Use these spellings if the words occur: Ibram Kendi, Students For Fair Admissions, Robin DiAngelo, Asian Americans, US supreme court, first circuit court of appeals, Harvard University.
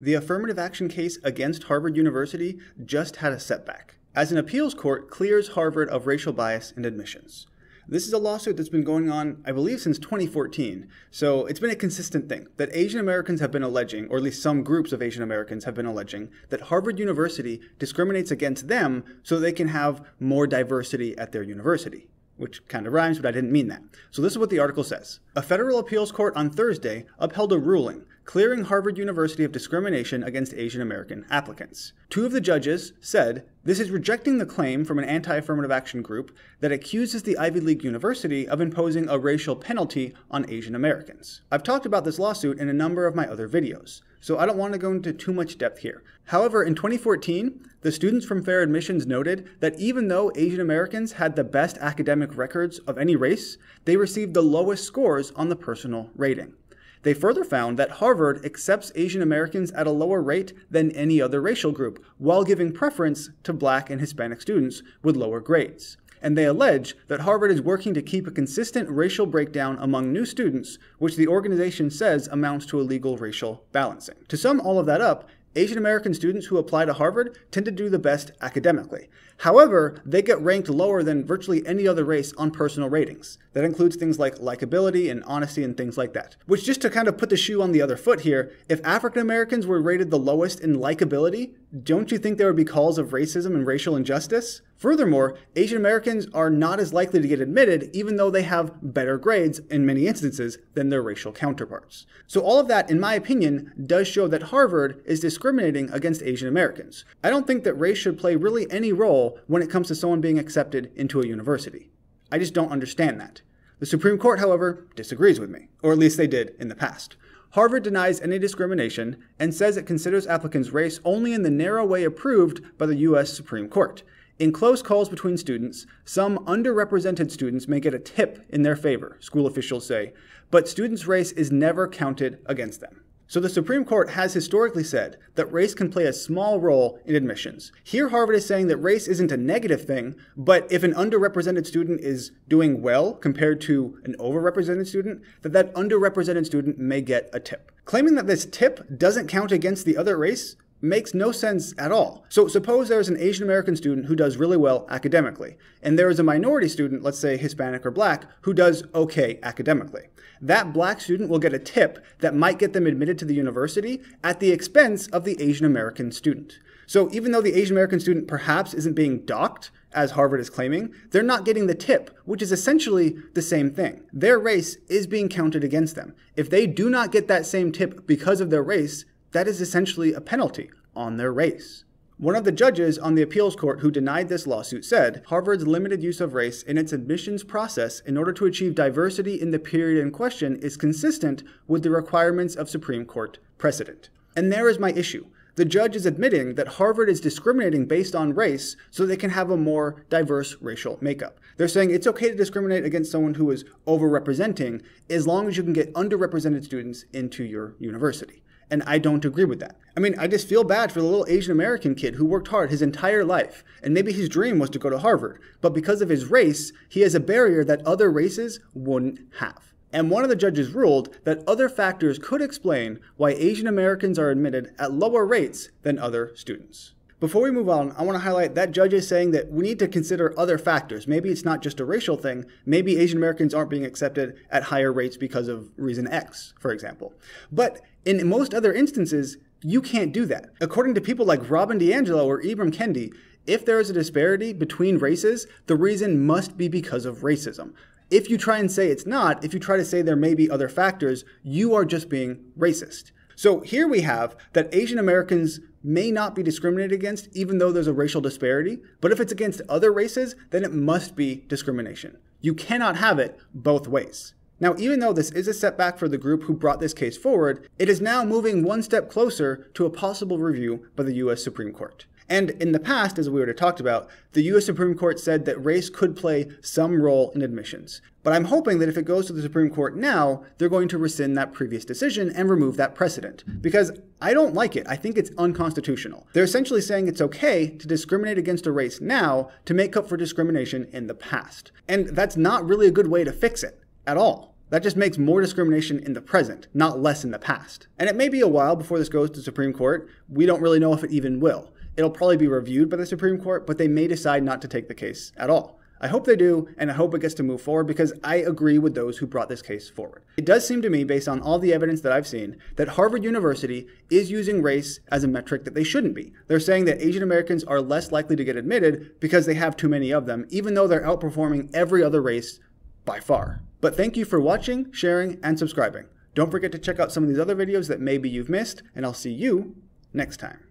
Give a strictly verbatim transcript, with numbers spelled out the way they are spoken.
The affirmative action case against Harvard University just had a setback, as an appeals court clears Harvard of racial bias in admissions. This is a lawsuit that's been going on, I believe, since twenty fourteen, so it's been a consistent thing that Asian Americans have been alleging, or at least some groups of Asian Americans have been alleging, that Harvard University discriminates against them so they can have more diversity at their university. Which kind of rhymes, but I didn't mean that. So this is what the article says. A federal appeals court on Thursday upheld a ruling clearing Harvard University of discrimination against Asian American applicants. Two of the judges said, this is rejecting the claim from an anti-affirmative action group that accuses the Ivy League University of imposing a racial penalty on Asian Americans. I've talked about this lawsuit in a number of my other videos, so I don't want to go into too much depth here. However, in twenty fourteen, the Students From Fair Admissions noted that even though Asian Americans had the best academic records of any race, they received the lowest scores on the personal rating. They further found that Harvard accepts Asian Americans at a lower rate than any other racial group, while giving preference to Black and Hispanic students with lower grades. And they allege that Harvard is working to keep a consistent racial breakdown among new students, which the organization says amounts to illegal racial balancing. To sum all of that up, Asian American students who apply to Harvard tend to do the best academically. However, they get ranked lower than virtually any other race on personal ratings. That includes things like likability and honesty and things like that. Which, just to kind of put the shoe on the other foot here, if African Americans were rated the lowest in likability, don't you think there would be calls of racism and racial injustice? Furthermore, Asian Americans are not as likely to get admitted, even though they have better grades, in many instances, than their racial counterparts. So all of that, in my opinion, does show that Harvard is discriminating against Asian Americans. I don't think that race should play really any role when it comes to someone being accepted into a university. I just don't understand that. The Supreme Court, however, disagrees with me, or at least they did in the past. Harvard denies any discrimination and says it considers applicants' race only in the narrow way approved by the U S Supreme Court. In close calls between students, some underrepresented students may get a tip in their favor, school officials say, but students' race is never counted against them. So the Supreme Court has historically said that race can play a small role in admissions. Here Harvard is saying that race isn't a negative thing, but if an underrepresented student is doing well compared to an overrepresented student, that that underrepresented student may get a tip. Claiming that this tip doesn't count against the other race makes no sense at all. So suppose there's an Asian American student who does really well academically, and there is a minority student, let's say Hispanic or Black, who does okay academically. That Black student will get a tip that might get them admitted to the university at the expense of the Asian American student. So even though the Asian American student perhaps isn't being docked, as Harvard is claiming, they're not getting the tip, which is essentially the same thing. Their race is being counted against them. If they do not get that same tip because of their race, that is essentially a penalty on their race. One of the judges on the appeals court who denied this lawsuit said, Harvard's limited use of race in its admissions process in order to achieve diversity in the period in question is consistent with the requirements of Supreme Court precedent. And there is my issue. The judge is admitting that Harvard is discriminating based on race so they can have a more diverse racial makeup. They're saying it's okay to discriminate against someone who is overrepresenting as long as you can get underrepresented students into your university. And I don't agree with that. I mean, I just feel bad for the little Asian American kid who worked hard his entire life, and maybe his dream was to go to Harvard, but because of his race, he has a barrier that other races wouldn't have. And one of the judges ruled that other factors could explain why Asian Americans are admitted at lower rates than other students. Before we move on, I want to highlight that judge is saying that we need to consider other factors. Maybe it's not just a racial thing. Maybe Asian Americans aren't being accepted at higher rates because of reason X, for example. But in most other instances, you can't do that. According to people like Robin DiAngelo or Ibram Kendi, if there is a disparity between races, the reason must be because of racism. If you try and say it's not, if you try to say there may be other factors, you are just being racist. So here we have that Asian Americans may not be discriminated against even though there's a racial disparity, but if it's against other races, then it must be discrimination. You cannot have it both ways. Now, even though this is a setback for the group who brought this case forward, it is now moving one step closer to a possible review by the U S Supreme Court. And in the past, as we already talked about, the U S Supreme Court said that race could play some role in admissions. But I'm hoping that if it goes to the Supreme Court now, they're going to rescind that previous decision and remove that precedent. Because I don't like it. I think it's unconstitutional. They're essentially saying it's okay to discriminate against a race now to make up for discrimination in the past. And that's not really a good way to fix it at all. That just makes more discrimination in the present, not less in the past. And it may be a while before this goes to the Supreme Court. We don't really know if it even will. It'll probably be reviewed by the Supreme Court, but they may decide not to take the case at all. I hope they do, and I hope it gets to move forward because I agree with those who brought this case forward. It does seem to me, based on all the evidence that I've seen, that Harvard University is using race as a metric that they shouldn't be. They're saying that Asian Americans are less likely to get admitted because they have too many of them, even though they're outperforming every other race by far. But thank you for watching, sharing, and subscribing. Don't forget to check out some of these other videos that maybe you've missed, and I'll see you next time.